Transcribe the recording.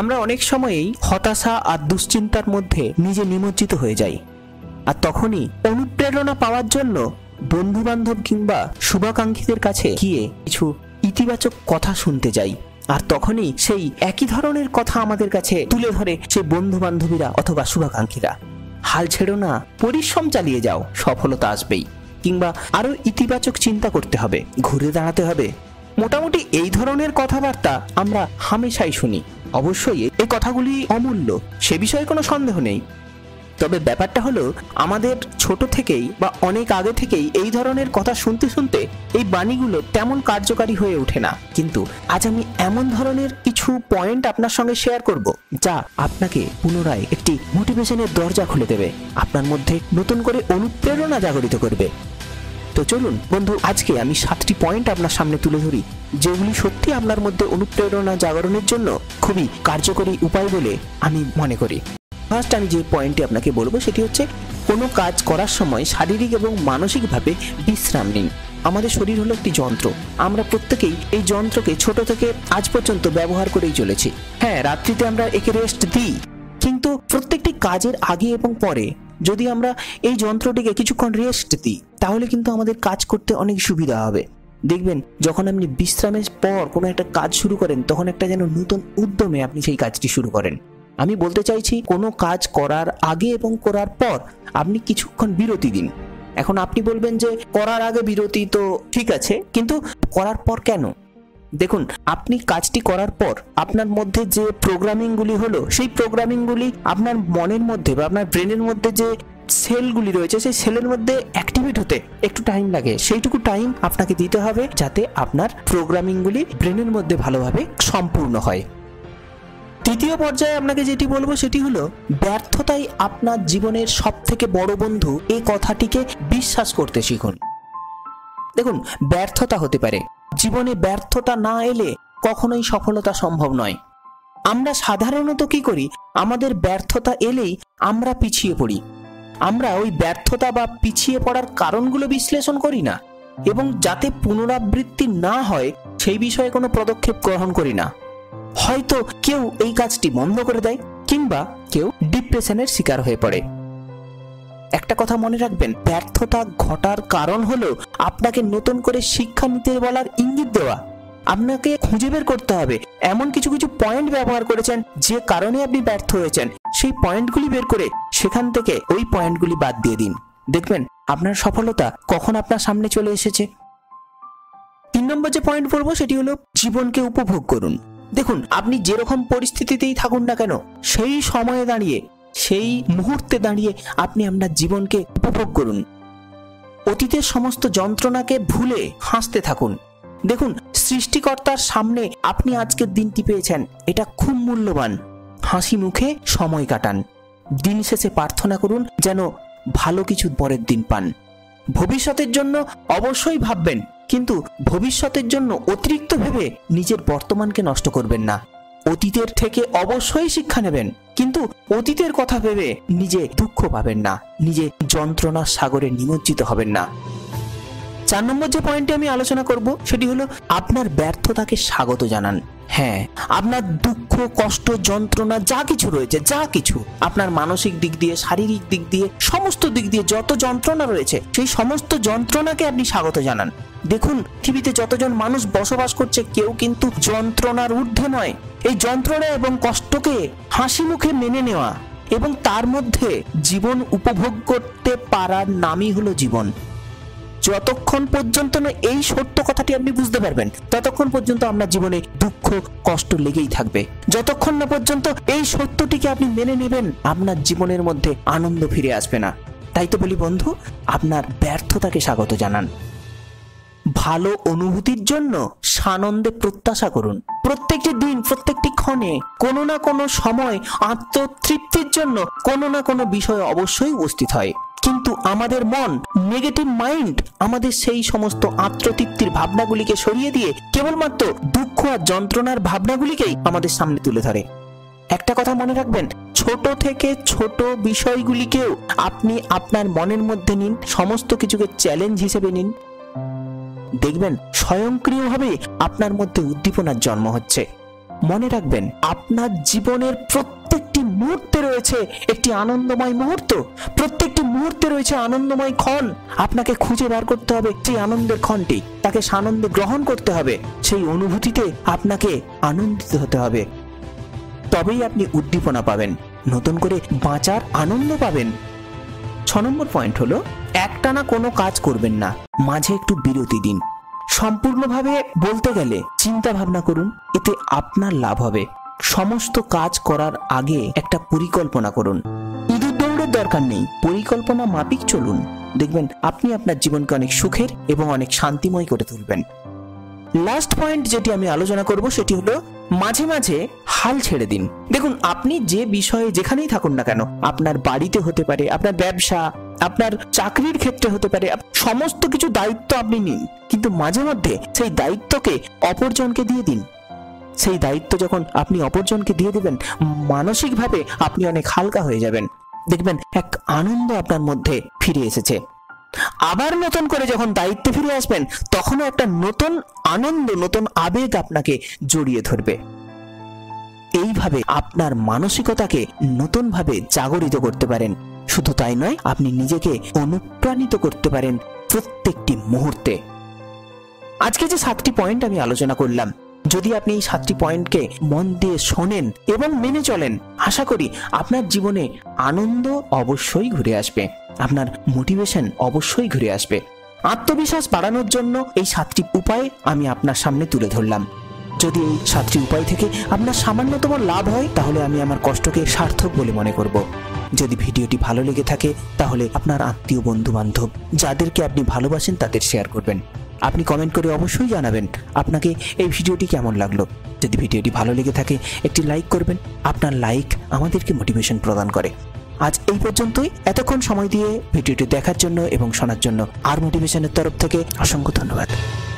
আমরা অনেক সময়ই হতাশা আর দুশ্চিন্তার মধ্যে নিজে নিমজ্জিত হয়ে যাই, আর তখনই অনুপ্রেরণা পাওয়ার জন্য বন্ধুবান্ধব কিংবা শুভাকাঙ্ক্ষীদের কাছে গিয়ে কিছু ইতিবাচক কথা শুনতে যাই, আর তখনই সেই একই ধরনের কথা আমাদের কাছে তুলে ধরে সেই বন্ধুবান্ধবীরা অথবা শুভাকাঙ্ক্ষীরা। হাল ছেড়ো না, পরিশ্রম চালিয়ে যাও, সফলতা আসবেই, কিংবা আরও ইতিবাচক চিন্তা করতে হবে, ঘুরে দাঁড়াতে হবে। মোটামুটি এই ধরনের কথাবার্তা আমরা হামেশাই শুনি। অবশ্যই এই কথাগুলি অমূল্য, সে বিষয়ে কোনো সন্দেহ নেই। তবে ব্যাপারটা হলো, আমাদের ছোট থেকেই বা অনেক আগে থেকেই এই ধরনের কথা শুনতে শুনতে এই বাণীগুলো তেমন কার্যকারী হয়ে ওঠে না। কিন্তু আজ আমি এমন ধরনের কিছু পয়েন্ট আপনার সঙ্গে শেয়ার করব, যা আপনাকে পুনরায় একটি মোটিভেশনের দরজা খুলে দেবে, আপনার মধ্যে নতুন করে অনুপ্রেরণা জাগরিত করবে। তো চলুন বন্ধু, আজকে আমি 7টি পয়েন্ট আপনার সামনে তুলে ধরি, যেগুলি সত্যি আপনার মধ্যে অনুপ্রেরণা জাগরণের জন্য খুবই কার্যকরী উপায় বলে আমি মনে করি। ফার্স্ট, আমি যে পয়েন্টটি আপনাকে বলবো সেটি হচ্ছে, কোনো কাজ করার সময় শারীরিক এবং মানসিকভাবে বিশ্রাম নিন। আমাদের শরীর হলো একটি যন্ত্র, আমরা প্রত্যেকেই এই যন্ত্রকে ছোট থেকে আজ পর্যন্ত ব্যবহার করেই চলেছি। হ্যাঁ, রাত্রিতে আমরা একে রেস্ট দিই, কিন্তু প্রত্যেকটি কাজের আগে এবং পরে যদি আমরা এই যন্ত্রটিকে কিছুক্ষণ রেস্ট দিই, তাহলে কিন্তু আমাদের কাজ করতে অনেক সুবিধা হবে। দেখবেন, যখন আপনি বিশ্রামের পর কোনো একটা কাজ শুরু করেন, তখন একটা যেন নতুন উদ্যমে আপনি সেই কাজটি শুরু করেন। আমি বলতে চাইছি, কোনো কাজ করার আগে এবং করার পর আপনি কিছুক্ষণ বিরতি দিন। এখন আপনি বলবেন যে করার আগে বিরতি তো ঠিক আছে, কিন্তু করার পর কেন? দেখুন, আপনি কাজটি করার পর আপনার মধ্যে যে প্রোগ্রামিংগুলি হলো, সেই প্রোগ্রামিংগুলি আপনার মনের মধ্যে বা আপনার ব্রেনের মধ্যে যে সেলগুলি রয়েছে, সেই সেলের মধ্যে অ্যাক্টিভেট হতে একটু টাইম লাগে। সেইটুকু টাইম আপনাকে দিতে হবে, যাতে আপনার প্রোগ্রামিংগুলি ব্রেনের মধ্যে ভালোভাবে সম্পূর্ণ হয়। তৃতীয় পর্যায়ে আপনাকে যেটি বলবো সেটি হলো, ব্যর্থতাই আপনার জীবনের সব থেকে বড় বন্ধু, এই কথাটিকে বিশ্বাস করতে শিখুন। দেখুন, ব্যর্থতা হতে পারে, জীবনে ব্যর্থতা না এলে কখনোই সফলতা সম্ভব নয়। আমরা সাধারণত কি করি, আমাদের ব্যর্থতা এলেই আমরা পিছিয়ে পড়ি। আমরা ওই ব্যর্থতা বা পিছিয়ে পড়ার কারণগুলো বিশ্লেষণ করি না, এবং যাতে পুনরাবৃত্তি না হয় সেই বিষয়ে কোনো পদক্ষেপ গ্রহণ করি না। হয়তো কেউ এই কাজটি বন্ধ করে দেয়, কিংবা কেউ ডিপ্রেশনের শিকার হয়ে পড়ে। একটা কথা মনে রাখবেন, ব্যর্থতা ঘটার কারণ হলো আপনাকে নতুন করে শিক্ষা নিতে বলার ইঙ্গিত দেওয়া। আপনাকে খুঁজে বের করতে হবে, এমন কিছু কিছু পয়েন্ট ব্যবহার করেছেন যে কারণে আপনি ব্যর্থ হয়েছেন, সেই পয়েন্টগুলি বের করে সেখান থেকে ওই পয়েন্টগুলি বাদ দিয়ে দিন। দেখবেন, আপনার সফলতা কখন আপনার সামনে চলে এসেছে। 3 নম্বর যে পয়েন্ট বলবো সেটি হলো, জীবনকে উপভোগ করুন। দেখুন, আপনি যেরকম পরিস্থিতিতেই থাকুন না কেন, সেই সময়ে দাঁড়িয়ে, সেই মুহূর্তে দাঁড়িয়ে আপনি আপনার জীবনকে উপভোগ করুন। অতীতের সমস্ত যন্ত্রণাকে ভুলে হাসতে থাকুন। দেখুন, সৃষ্টিকর্তার সামনে আপনি আজকের দিনটি পেয়েছেন, এটা খুব মূল্যবান। হাসি মুখে সময় কাটান। দিন শেষে প্রার্থনা করুন যেন ভালো কিছু পরের দিন পান। ভবিষ্যতের জন্য অবশ্যই ভাববেন, কিন্তু ভবিষ্যতের জন্য অতিরিক্ত ভেবে নিজের বর্তমানকে নষ্ট করবেন না। অতীতের থেকে অবশ্যই শিক্ষা নেবেন, কিন্তু অতীতের কথা ভেবে নিজে দুঃখ পাবেন না, নিজে যন্ত্রণার সাগরে নিমজ্জিত হবেন না। 4 নম্বর যে পয়েন্টে আমি আলোচনা করব সেটি হলো, আপনার ব্যর্থতাকে স্বাগত জানান। হ্যাঁ, আপনার দুঃখ, কষ্ট, যন্ত্রণা যা কিছু রয়েছে, যা কিছু আপনার মানসিক দিক দিয়ে, শারীরিক দিক দিয়ে, সমস্ত দিক দিয়ে যত যন্ত্রণা রয়েছে, সেই সমস্ত যন্ত্রণাকে আপনি স্বাগত জানান। দেখুন, পৃথিবীতে যতজন মানুষ বসবাস করছে, কেউ কিন্তু যন্ত্রণার ঊর্ধ্বে নয়। এই যন্ত্রণা এবং কষ্টকে হাসি মুখে মেনে নেওয়া এবং তার মধ্যে জীবন উপভোগ করতে পারার নামই হলো জীবন। যতক্ষণ পর্যন্ত না এই সত্য কথাটি আপনি বুঝতে পারবেন, ততক্ষণ পর্যন্ত আপনার জীবনে দুঃখ, কষ্ট লেগেই থাকবে। যতক্ষণ না পর্যন্ত এই সত্যটিকে আপনি মেনে নেবেন, আপনার জীবনের মধ্যে আনন্দ ফিরে আসবে না। তাই তো বলি বন্ধু, আপনার ব্যর্থতাকে স্বাগত জানান। ভালো অনুভূতির জন্য সানন্দে প্রত্যাশা করুন। প্রত্যেকটি দিন, প্রত্যেকটি ক্ষণে, কোনো না কোনো সময় আত্মতৃপ্তির জন্য কোনো না কোনো বিষয় অবশ্যই উপস্থিত হয়, কিন্তু আমাদের মন, নেগেটিভ মাইন্ড আমাদের সেই সমস্ত আত্মতৃপ্তির ভাবনাগুলিকে সরিয়ে দিয়ে কেবলমাত্র দুঃখ আর যন্ত্রণার ভাবনাগুলিকেই আমাদের সামনে তুলে ধরে। একটা কথা মনে রাখবেন, ছোট থেকে ছোট বিষয়গুলিকেও আপনি আপনার মনের মধ্যে নিন, সমস্ত কিছুকে চ্যালেঞ্জ হিসেবে নিন। দেখবেন, স্বয়ংক্রিয়ভাবে আপনার মধ্যে উদ্দীপনার জন্ম হচ্ছে। মনে রাখবেন আপনার জীবনের প্রত্যেকটি মুহূর্তে রয়েছে একটি আনন্দময় মুহূর্ত, প্রত্যেকটি মুহূর্তে রয়েছে আনন্দময় ক্ষণ। আপনাকে খুঁজে বার করতে হবে সেই আনন্দের ক্ষণটি, তাকে সানন্দে গ্রহণ করতে হবে, সেই অনুভূতিতে আপনাকে আনন্দিত হতে হবে। তবেই আপনি উদ্দীপনা পাবেন, নতুন করে বাঁচার আনন্দ পাবেন। ৬ নম্বর পয়েন্ট হলো, একটানা কোনো কাজ করবেন না, মাঝে একটু বিরতি দিন। সম্পূর্ণভাবে বলতে গেলে চিন্তা ভাবনা করুন, এতে আপনার লাভ হবে। সমস্ত কাজ করার আগে একটা পরিকল্পনা করুন। ইঁদুর দৌড়ের দরকার নেই, পরিকল্পনা মাফিক চলুন, দেখবেন আপনি আপনার জীবনকে অনেক সুখের এবং অনেক শান্তিময় করে তুলবেন। লাস্ট পয়েন্ট যেটি আমি আলোচনা করব সেটি হলো, মাঝে মাঝে হাল ছেড়ে দিন। দেখুন, আপনি যে বিষয়ে যেখানেই থাকুন না কেন, আপনার বাড়িতে হতে পারে, আপনার ব্যবসা, আপনার চাকরির ক্ষেত্রে হতে পারে, সমস্ত কিছু দায়িত্ব আপনি নিন, কিন্তু মাঝে মধ্যে সেই দায়িত্বকে অপরজনকে দিয়ে দিন। সেই দায়িত্ব যখন আপনি অপরজনকে দিয়ে দেবেন, মানসিকভাবে আপনি অনেক হালকা হয়ে যাবেন, দেখবেন এক আনন্দ আপনার মধ্যে ফিরে এসেছে। আবার নতুন করে যখন দায়িত্বে ফিরে আসবেন, তখনও একটা নতুন আনন্দ, নতুন আবেগ আপনাকে জড়িয়ে ধরবে। এইভাবে আপনার মানসিকতাকে নতুনভাবে জাগরিত করতে পারেন। শুধু তাই নয়, আপনি নিজেকে অনুপ্রাণিত করতে পারেন প্রত্যেকটি মুহূর্তে। আজকে যে 7টি পয়েন্ট আমি আলোচনা করলাম, যদি আপনি এই 7টি পয়েন্টকে মন দিয়ে শোনেন এবং মেনে চলেন, আশা করি আপনার জীবনে আনন্দ অবশ্যই ঘুরে আসবে, আপনার মোটিভেশন অবশ্যই ঘুরে আসবে। আত্মবিশ্বাস বাড়ানোর জন্য এই 7টি উপায় আমি আপনার সামনে তুলে ধরলাম। যদি এই 7টি উপায় থেকে আপনার সামান্যতম লাভ হয়, তাহলে আমি আমার কষ্টকে সার্থক বলে মনে করব। যদি ভিডিওটি ভালো লেগে থাকে, তাহলে আপনার আত্মীয়, বন্ধু, বান্ধব, যাদেরকে আপনি ভালোবাসেন, তাদের শেয়ার করবেন। আপনি কমেন্ট করে অবশ্যই জানাবেন আপনাকে এই ভিডিওটি কেমন লাগলো। যদি ভিডিওটি ভালো লেগে থাকে, একটি লাইক করবেন। আপনার লাইক আমাদেরকে মোটিভেশন প্রদান করে। আজ এই পর্যন্তই। এতক্ষণ সময় দিয়ে ভিডিওটি দেখার জন্য এবং শোনার জন্য আর মোটিভেশনের তরফ থেকে অসংখ্য ধন্যবাদ।